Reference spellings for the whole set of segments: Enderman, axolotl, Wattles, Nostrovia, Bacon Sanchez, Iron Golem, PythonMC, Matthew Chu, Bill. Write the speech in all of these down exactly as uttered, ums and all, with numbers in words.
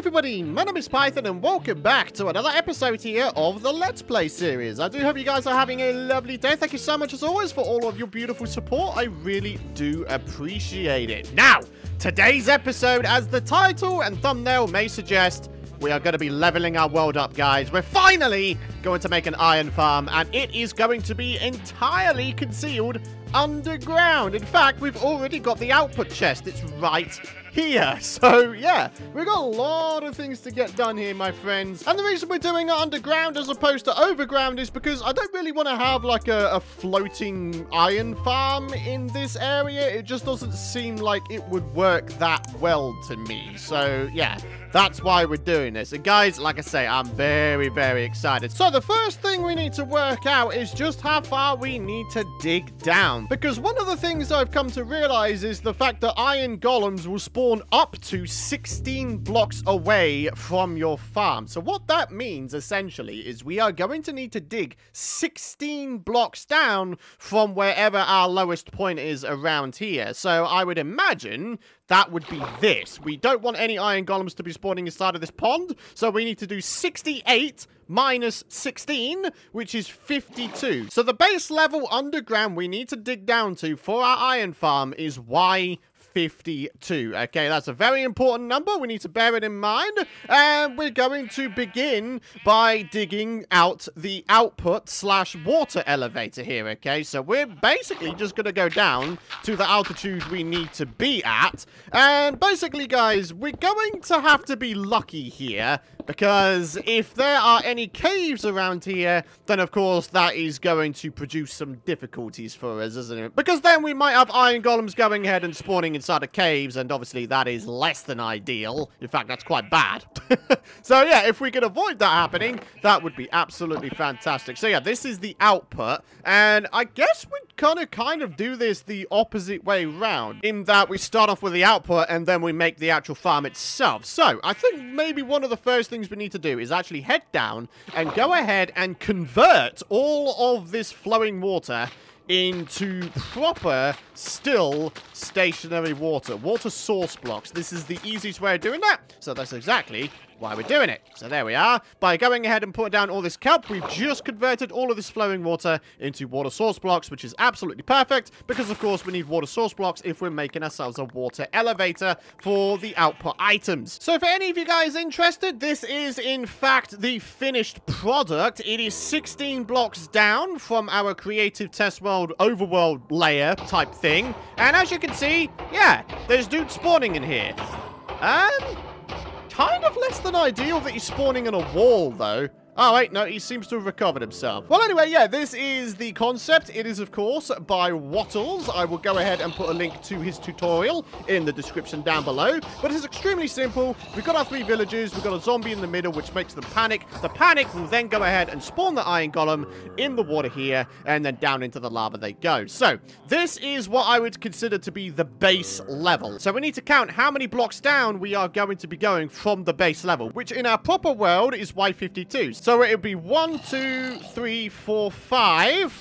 everybody, my name is Python and welcome back to another episode here of the Let's Play series. I do hope you guys are having a lovely day. Thank you so much as always for all of your beautiful support. I really do appreciate it. Now, today's episode, as the title and thumbnail may suggest, we are going to be leveling our world up, guys. We're finally going to make an iron farm and it is going to be entirely concealed underground. In fact, we've already got the output chest. It's right here. So yeah, we've got a lot of things to get done here, my friends. And the reason we're doing it underground as opposed to overground is because I don't really want to have like a, a floating iron farm in this area. It just doesn't seem like it would work that well to me. So yeah, that's why we're doing this. And guys, like I say, I'm very, very excited. So the first thing we need to work out is just how far we need to dig down. Because one of the things I've come to realize is the fact that iron golems will spawn up to sixteen blocks away from your farm. So what that means, essentially, is we are going to need to dig sixteen blocks down from wherever our lowest point is around here. So I would imagine that would be this. We don't want any iron golems to be spawning inside of this pond, so we need to do sixty-eight minus sixteen, which is fifty-two. So the base level underground we need to dig down to for our iron farm is Y fifty-two. Okay, that's a very important number. We need to bear it in mind. And we're going to begin by digging out the output slash water elevator here, okay? So we're basically just going to go down to the altitude we need to be at. And basically, guys, we're going to have to be lucky here because if there are any caves around here, then of course that is going to produce some difficulties for us, isn't it? Because then we might have iron golems going ahead and spawning in inside of caves, and obviously that is less than ideal. In fact, that's quite bad. So yeah, if we could avoid that happening, that would be absolutely fantastic. So yeah, this is the output, and I guess we'd kind of kind of do this the opposite way round, in that we start off with the output and then we make the actual farm itself. So I think maybe one of the first things we need to do is actually head down and go ahead and convert all of this flowing water into proper, still, stationary water. Water source blocks. This is the easiest way of doing that. So that's exactly why we're doing it. So there we are. By going ahead and putting down all this kelp, we've just converted all of this flowing water into water source blocks, which is absolutely perfect because, of course, we need water source blocks if we're making ourselves a water elevator for the output items. So for any of you guys interested, this is, in fact, the finished product. It is sixteen blocks down from our creative test world overworld layer type thing. And as you can see, yeah, there's dudes spawning in here. And kind of less than ideal that he's spawning on a wall, though. Oh, wait, no, he seems to have recovered himself. Well, anyway, yeah, this is the concept. It is, of course, by Wattles. I will go ahead and put a link to his tutorial in the description down below. But it's extremely simple. We've got our three villagers. We've got a zombie in the middle, which makes them panic. The panic will then go ahead and spawn the iron golem in the water here, and then down into the lava they go. So this is what I would consider to be the base level. So we need to count how many blocks down we are going to be going from the base level, which in our proper world is Y fifty-two. So So it would be one, two, three, four, five,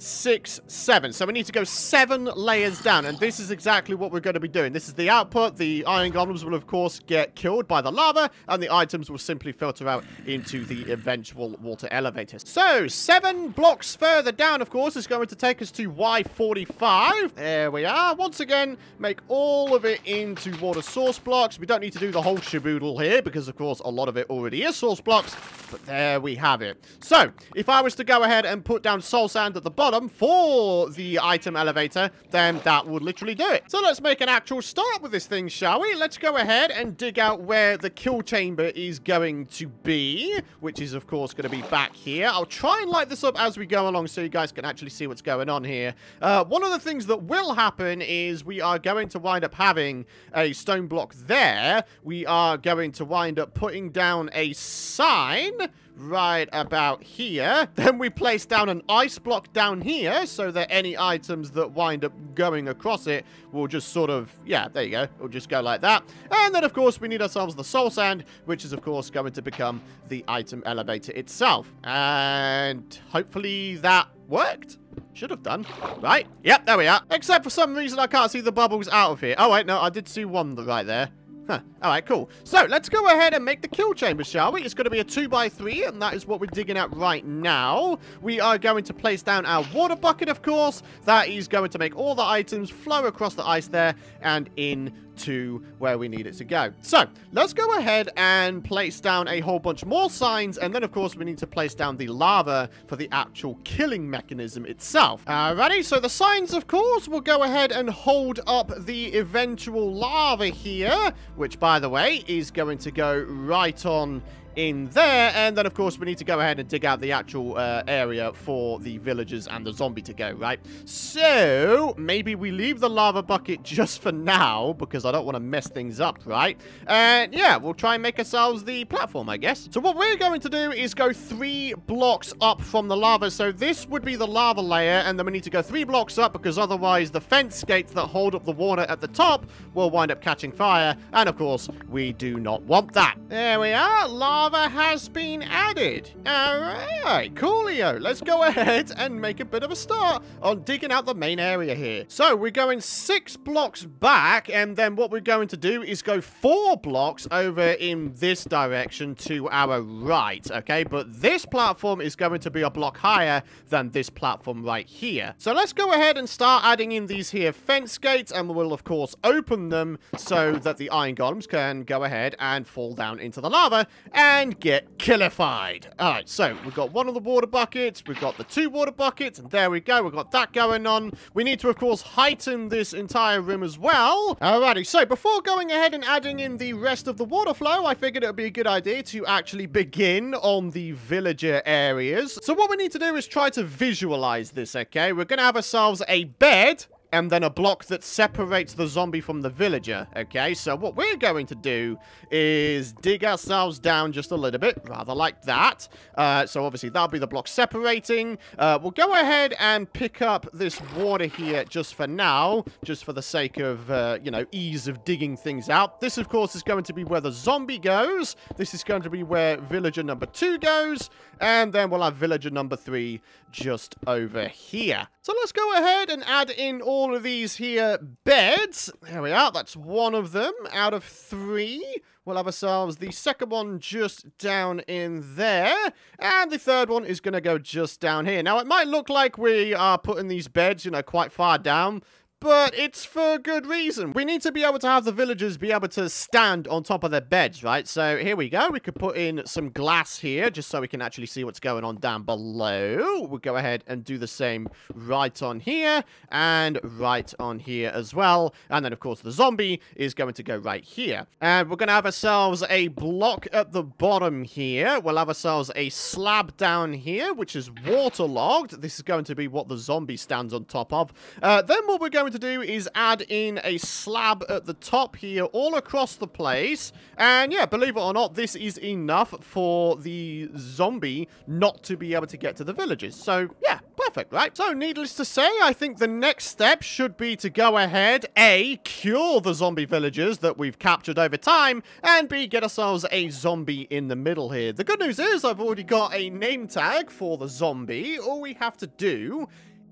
six, seven. So we need to go seven layers down, and this is exactly what we're going to be doing. This is the output. The iron golems will, of course, get killed by the lava, and the items will simply filter out into the eventual water elevator. So seven blocks further down, of course, is going to take us to Y forty-five. There we are. Once again, make all of it into water source blocks. We don't need to do the whole shaboodle here because, of course, a lot of it already is source blocks. But there we have it. So, if I was to go ahead and put down soul sand at the bottom for the item elevator, then that would literally do it. So, let's make an actual start with this thing, shall we? Let's go ahead and dig out where the kill chamber is going to be, which is, of course, going to be back here. I'll try and light this up as we go along so you guys can actually see what's going on here. Uh, one of the things that will happen is we are going to wind up having a stone block there. We are going to wind up putting down a sign right about here. Then we place down an ice block down here so that any items that wind up going across it will just sort of, yeah, there you go. It'll just go like that. And then, of course, we need ourselves the soul sand, which is, of course, going to become the item elevator itself. And hopefully that worked. Should have done. Right. Yep, there we are. Except for some reason, I can't see the bubbles out of here. Oh, wait, no, I did see one right there. Huh. All right, cool. So let's go ahead and make the kill chamber, shall we? It's going to be a two by three, and that is what we're digging at right now. We are going to place down our water bucket, of course. That is going to make all the items flow across the ice there and in to where we need it to go. So let's go ahead and place down a whole bunch more signs, and then of course we need to place down the lava for the actual killing mechanism itself. Alrighty, so the signs of course will go ahead and hold up the eventual lava here, which by the way is going to go right on in there, and then of course we need to go ahead and dig out the actual uh, area for the villagers and the zombie to go, right? So maybe we leave the lava bucket just for now, because I don't want to mess things up, right? And yeah, we'll try and make ourselves the platform, I guess. So what we're going to do is go three blocks up from the lava. So this would be the lava layer, and then we need to go three blocks up, because otherwise the fence gates that hold up the water at the top will wind up catching fire, and of course we do not want that. There we are, lava has been added. Alright, coolio. Let's go ahead and make a bit of a start on digging out the main area here. So we're going six blocks back, and then what we're going to do is go four blocks over in this direction to our right, okay? But this platform is going to be a block higher than this platform right here. So let's go ahead and start adding in these here fence gates, and we'll of course open them so that the iron golems can go ahead and fall down into the lava and And get killified. All right, so we've got one of the water buckets, we've got the two water buckets, and there we go, we've got that going on. We need to, of course, heighten this entire rim as well. Alrighty, so before going ahead and adding in the rest of the water flow, I figured it would be a good idea to actually begin on the villager areas. So what we need to do is try to visualize this, okay? We're gonna have ourselves a bed, and then a block that separates the zombie from the villager, okay? So what we're going to do is dig ourselves down just a little bit, rather like that. Uh, so obviously that'll be the block separating. Uh, we'll go ahead and pick up this water here just for now, just for the sake of, uh, you know, ease of digging things out. This, of course, is going to be where the zombie goes. This is going to be where villager number two goes. And then we'll have villager number three just over here. So let's go ahead and add in all All of these here beds. There we are. That's one of them out of three. We'll have ourselves the second one just down in there. And the third one is going to go just down here. Now, it might look like we are putting these beds, you know, quite far down, but it's for good reason. We need to be able to have the villagers be able to stand on top of their beds, right? So here we go. We could put in some glass here just so we can actually see what's going on down below. We'll go ahead and do the same right on here and right on here as well. And then, of course, the zombie is going to go right here. And we're going to have ourselves a block at the bottom here. We'll have ourselves a slab down here, which is waterlogged. This is going to be what the zombie stands on top of. Uh, then what we're going to do is add in a slab at the top here all across the place, and yeah, believe it or not, this is enough for the zombie not to be able to get to the villages. So yeah, perfect, right? So needless to say, I think the next step should be to go ahead, A, cure the zombie villagers that we've captured over time, and B, get ourselves a zombie in the middle here. The good news is I've already got a name tag for the zombie. All we have to do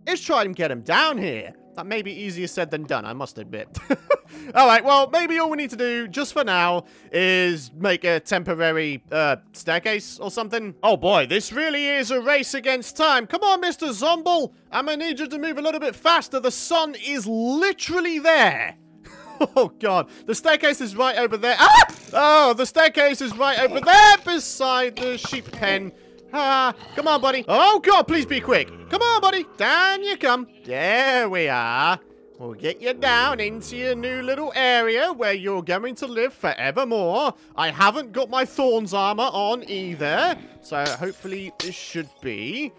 is try and get him down here. That may be easier said than done, I must admit. All right, well, maybe all we need to do just for now is make a temporary uh, staircase or something. Oh, boy, this really is a race against time. Come on, Mister Zomble. I'm going to need you to move a little bit faster. The sun is literally there. Oh, God. The staircase is right over there. Ah! Oh, the staircase is right over there beside the sheep pen. Ah, come on, buddy. Oh, God, please be quick. Come on, buddy. Down you come. There we are. We'll get you down into your new little area where you're going to live forevermore. I haven't got my thorns armor on either, so hopefully this should be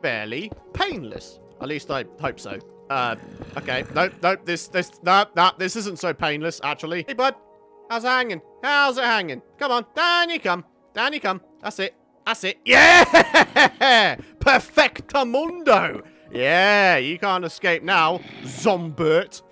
fairly painless. At least I hope so. Uh, okay. Nope, nope. This, this, no, no, this isn't so painless, actually. Hey, bud. How's it hanging? How's it hanging? Come on. Down you come. Down you come. That's it. That's it. Yeah! Perfectamundo! Yeah, you can't escape now, Zombert.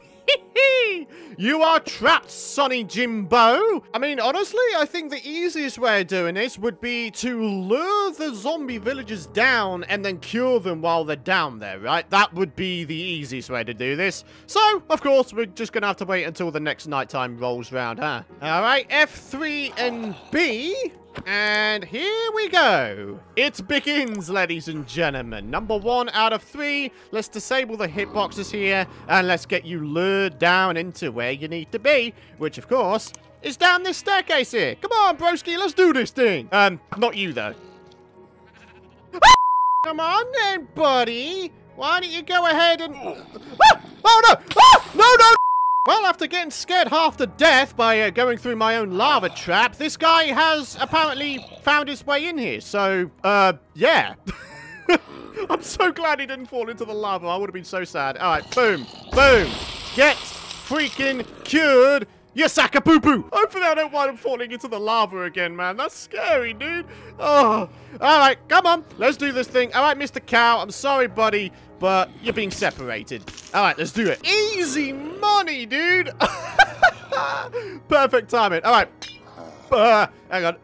me. You are trapped, Sonny Jimbo. I mean, honestly, I think the easiest way of doing this would be to lure the zombie villagers down and then cure them while they're down there, right? That would be the easiest way to do this. So, of course, we're just going to have to wait until the next nighttime rolls round, huh? All right, F three and B... and here we go. It begins, ladies and gentlemen. Number one out of three. Let's disable the hitboxes here, and let's get you lured down into where you need to be, which, of course, is down this staircase here. Come on, broski, let's do this thing. Um, not you, though. Come on then, buddy. Why don't you go ahead and... ah! Oh, no! Ah! No, no! Well, after getting scared half to death by uh, going through my own lava trap, this guy has apparently found his way in here. So, uh, yeah. I'm so glad he didn't fall into the lava. I would have been so sad. All right, boom, boom. Get freaking cured, you sack of poo-poo. Hopefully I don't wind up falling into the lava again, man. That's scary, dude. Oh, all right, come on. Let's do this thing. All right, Mister Cow, I'm sorry, buddy, but you're being separated. All right, let's do it. Easy money, dude. Perfect timing. All right. Uh, hang on.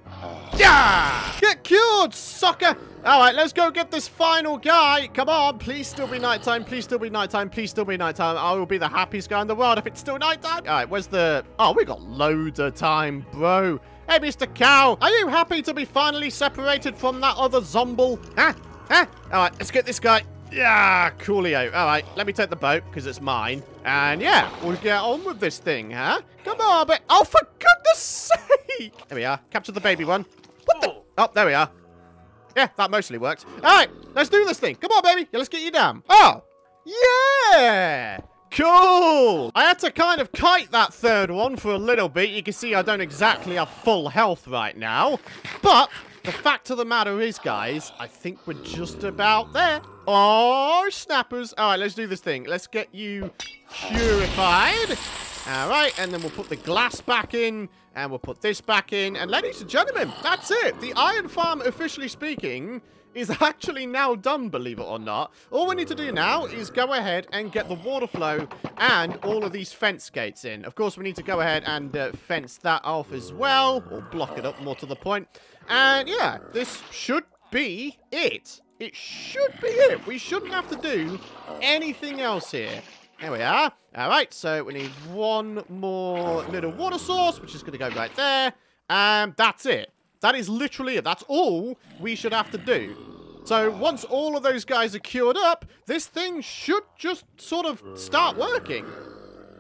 Yeah! Get cured, sucker. All right, let's go get this final guy. Come on, please still be nighttime. Please still be nighttime. Please still be nighttime. I will be the happiest guy in the world if it's still nighttime. All right, where's the... oh, we got loads of time, bro. Hey, Mister Cow, are you happy to be finally separated from that other zomble? Huh? Huh? All right, let's get this guy. Yeah, coolio. All right, let me take the boat because it's mine. And yeah, we'll get on with this thing, huh? Come on, but oh, for goodness sake! There we are. Capture the baby one. What the? Oh, there we are. Yeah, that mostly worked. All right, let's do this thing. Come on, baby. Yeah, let's get you down. Oh, yeah. Cool. I had to kind of kite that third one for a little bit. You can see I don't exactly have full health right now, but the fact of the matter is, guys, I think we're just about there. Oh, snappers. All right, let's do this thing. Let's get you purified. All right, and then we'll put the glass back in, and we'll put this back in. And ladies and gentlemen, that's it. The Iron Farm, officially speaking, is actually now done, believe it or not. All we need to do now is go ahead and get the water flow and all of these fence gates in. Of course, we need to go ahead and uh, fence that off as well, or block it up, more to the point. And yeah, this should be it. It should be it. We shouldn't have to do anything else here. There we are. All right, so we need one more little water source, which is going to go right there. And that's it. That is literally it. That's all we should have to do. So once all of those guys are cured up, this thing should just sort of start working.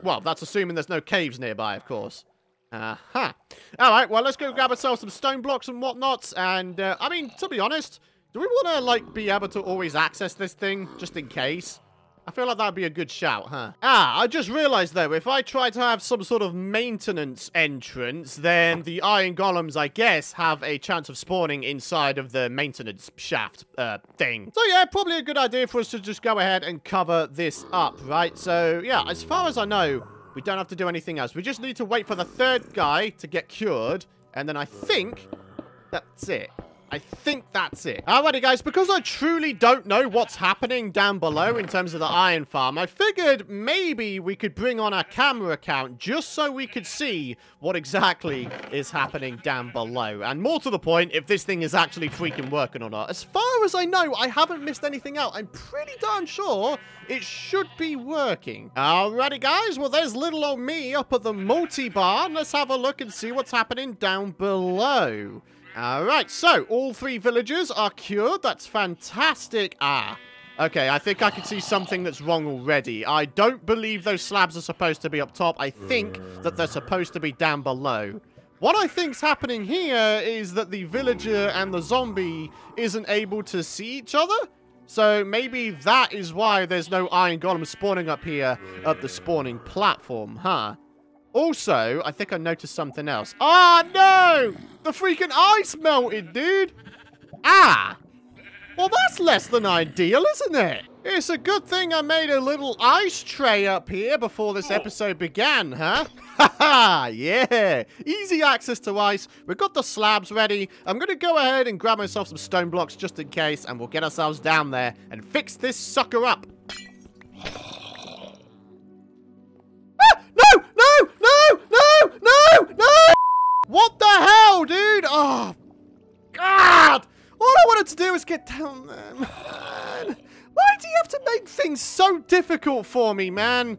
Well, that's assuming there's no caves nearby, of course. Uh-huh. All right, well, let's go grab ourselves some stone blocks and whatnot. And, uh, I mean, to be honest, do we want to, like, be able to always access this thing just in case? I feel like that'd be a good shout, huh? Ah, I just realized, though, if I try to have some sort of maintenance entrance, then the iron golems, I guess, have a chance of spawning inside of the maintenance shaft uh, thing. So, yeah, probably a good idea for us to just go ahead and cover this up, right? So, yeah, as far as I know, we don't have to do anything else. We just need to wait for the third guy to get cured, and then I think that's it. I think that's it. Alrighty, guys, because I truly don't know what's happening down below in terms of the iron farm, I figured maybe we could bring on our camera account just so we could see what exactly is happening down below. And more to the point, if this thing is actually freaking working or not. As far as I know, I haven't missed anything out. I'm pretty darn sure it should be working. Alrighty, guys, well, there's little old me up at the multi-bar. Let's have a look and see what's happening down below. All right, so all three villagers are cured. That's fantastic. Ah, okay, I think I can see something that's wrong already. I don't believe those slabs are supposed to be up top. I think that they're supposed to be down below. What I think's happening here is that the villager and the zombie isn't able to see each other. So maybe that is why there's no iron golem spawning up here at the spawning platform, huh? Also, I think I noticed something else. Ah, oh, no! The freaking ice melted, dude! Ah! Well, that's less than ideal, isn't it? It's a good thing I made a little ice tray up here before this episode began, huh? Haha, yeah! Easy access to ice. We've got the slabs ready. I'm going to go ahead and grab myself some stone blocks just in case, and we'll get ourselves down there and fix this sucker up. Ah! No! What the hell, dude? Oh, God. All I wanted to do was get down there, man. Why do you have to make things so difficult for me, man?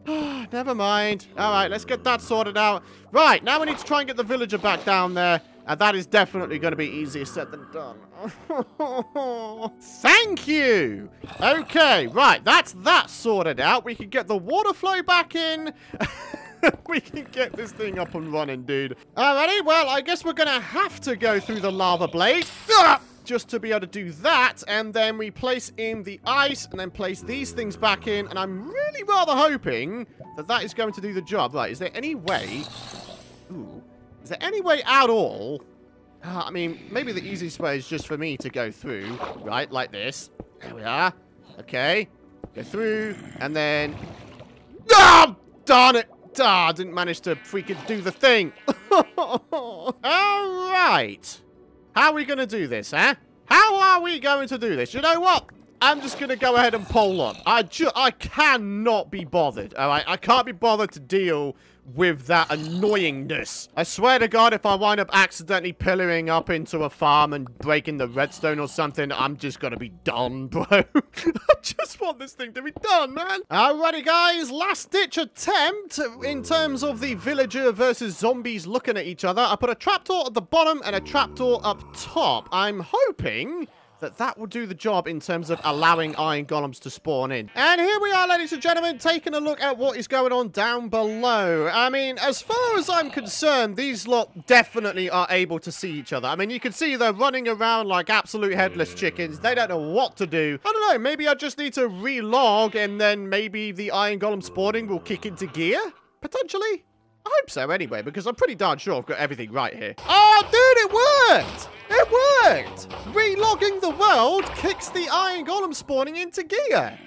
Never mind. All right, let's get that sorted out. Right, now we need to try and get the villager back down there. And that is definitely going to be easier said than done. Thank you. Okay, right. That's that sorted out. We can get the water flow back in. We can get this thing up and running, dude. Alrighty, well, I guess we're going to have to go through the lava blade. Just to be able to do that, and then we place in the ice, and then place these things back in, and I'm really rather hoping that that is going to do the job. Right, is there any way... Ooh. Is there any way at all? Uh, I mean, maybe the easiest way is just for me to go through, right, like this. There we are. Okay. Go through, and then... Ah! Darn it! Ah, I didn't manage to freaking do the thing. All right. How are we going to do this, huh? How are we going to do this? You know what? I'm just going to go ahead and pole up. I ju I cannot be bothered, all right? I can't be bothered to deal with that annoyingness. I swear to God, if I wind up accidentally pillaring up into a farm and breaking the redstone or something, I'm just going to be done, bro. I just want this thing to be done, man. Alrighty, guys. Last-ditch attempt in terms of the villager versus zombies looking at each other. I put a trapdoor at the bottom and a trapdoor up top. I'm hoping... that that will do the job in terms of allowing iron golems to spawn in. And here we are, ladies and gentlemen, taking a look at what is going on down below. I mean, as far as I'm concerned, these lot definitely are able to see each other. I mean, you can see they're running around like absolute headless chickens. They don't know what to do. I don't know, maybe I just need to relog, and then maybe the iron golem spawning will kick into gear? Potentially? I hope so anyway, because I'm pretty darn sure I've got everything right here. Oh, dude, it worked! It worked! Relogging the world kicks the iron golem spawning into gear.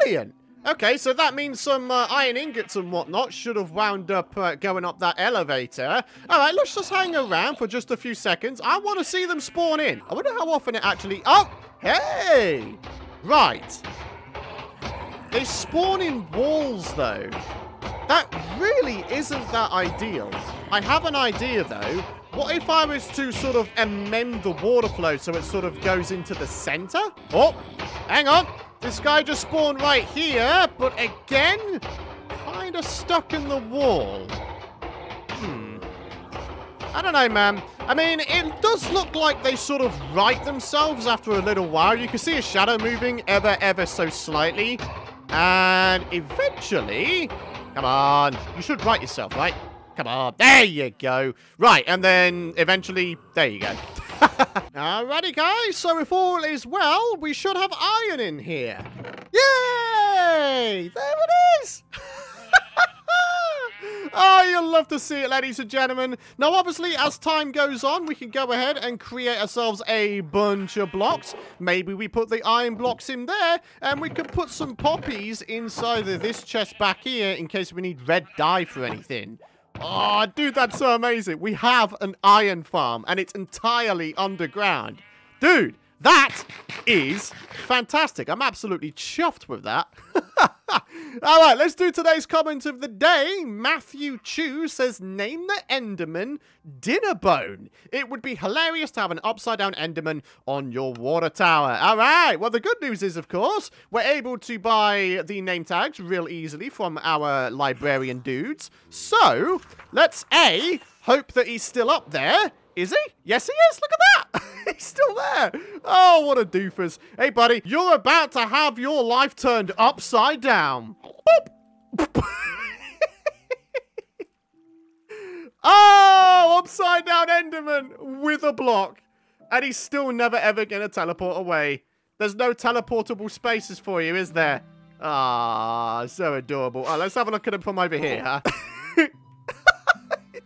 Brilliant. Okay, so that means some uh, iron ingots and whatnot should have wound up uh, going up that elevator. All right, let's just hang around for just a few seconds. I want to see them spawn in. I wonder how often it actually... Oh, hey! Right. They spawn in walls, though. That really isn't that ideal. I have an idea, though. What if I was to sort of amend the water flow so it sort of goes into the center? Oh, hang on. This guy just spawned right here, but again, kind of stuck in the wall. Hmm. I don't know, man. I mean, it does look like they sort of right themselves after a little while. You can see a shadow moving ever, ever so slightly. And eventually... Come on. You should right yourself, right? Come on. There you go. Right, and then eventually, there you go. Alrighty, guys. So if all is well, we should have iron in here. Yay! There it is! Oh, you'll love to see it, ladies and gentlemen. Now, obviously, as time goes on, we can go ahead and create ourselves a bunch of blocks. Maybe we put the iron blocks in there, and we can put some poppies inside of this chest back here in case we need red dye for anything. Oh, dude, that's so amazing. We have an iron farm, and it's entirely underground. Dude, that is fantastic. I'm absolutely chuffed with that. All right, let's do today's comment of the day. Matthew Chu says, name the Enderman Dinner Bone. It would be hilarious to have an upside-down Enderman on your water tower. All right, well, the good news is, of course, we're able to buy the name tags real easily from our librarian dudes. So let's, A, hope that he's still up there. Is he? Yes, he is. Look at that. He's still there. Oh, what a doofus. Hey, buddy, you're about to have your life turned upside down. Boop. Oh, upside down Enderman with a block. And he's still never, ever going to teleport away. There's no teleportable spaces for you, is there? Ah, oh, so adorable. Oh, let's have a look at him from over here, huh?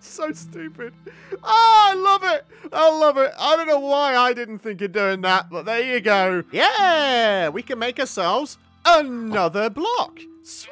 So stupid. Oh, I love it. I love it. I don't know why I didn't think of doing that, but there you go. Yeah, we can make ourselves another block. Sweet!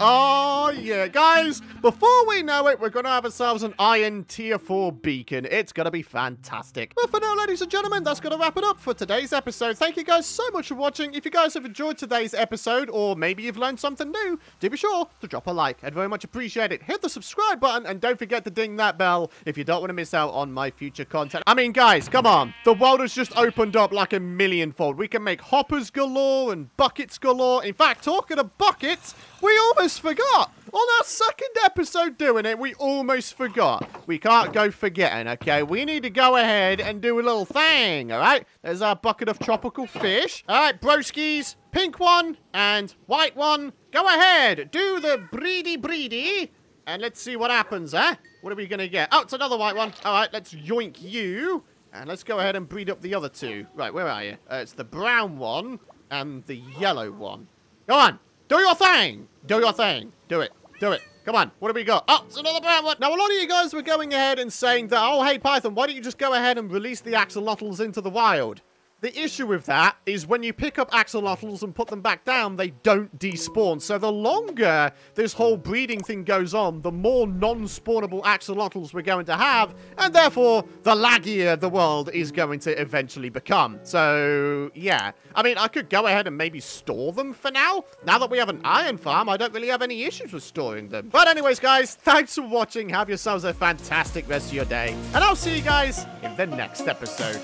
Oh, yeah. Guys, before we know it, we're going to have ourselves an iron tier four beacon. It's going to be fantastic. But for now, ladies and gentlemen, that's going to wrap it up for today's episode. Thank you guys so much for watching. If you guys have enjoyed today's episode, or maybe you've learned something new, do be sure to drop a like. I'd very much appreciate it. Hit the subscribe button, and don't forget to ding that bell if you don't want to miss out on my future content. I mean, guys, come on. The world has just opened up like a millionfold. We can make hoppers galore and buckets galore. In fact, talking of buckets, we almost forgot. On our second episode doing it, we almost forgot. We can't go forgetting, okay? We need to go ahead and do a little thing, all right? There's our bucket of tropical fish. All right, broskies, pink one and white one. Go ahead, do the breedy breedy, and let's see what happens, eh? What are we gonna get? Oh, it's another white one. All right, let's yoink you, and let's go ahead and breed up the other two. Right, where are you? Uh, it's the brown one and the yellow one. Go on, do your thing. Do your thing. Do it. Do it. Come on. What do we got? Oh, it's another brown one. Now, a lot of you guys were going ahead and saying that, oh, hey, Python, why don't you just go ahead and release the axolotls into the wild? The issue with that is when you pick up axolotls and put them back down, they don't despawn. So the longer this whole breeding thing goes on, the more non-spawnable axolotls we're going to have, and therefore the laggier the world is going to eventually become. So, yeah. I mean, I could go ahead and maybe store them for now. Now that we have an iron farm, I don't really have any issues with storing them. But anyways, guys, thanks for watching. Have yourselves a fantastic rest of your day, and I'll see you guys in the next episode.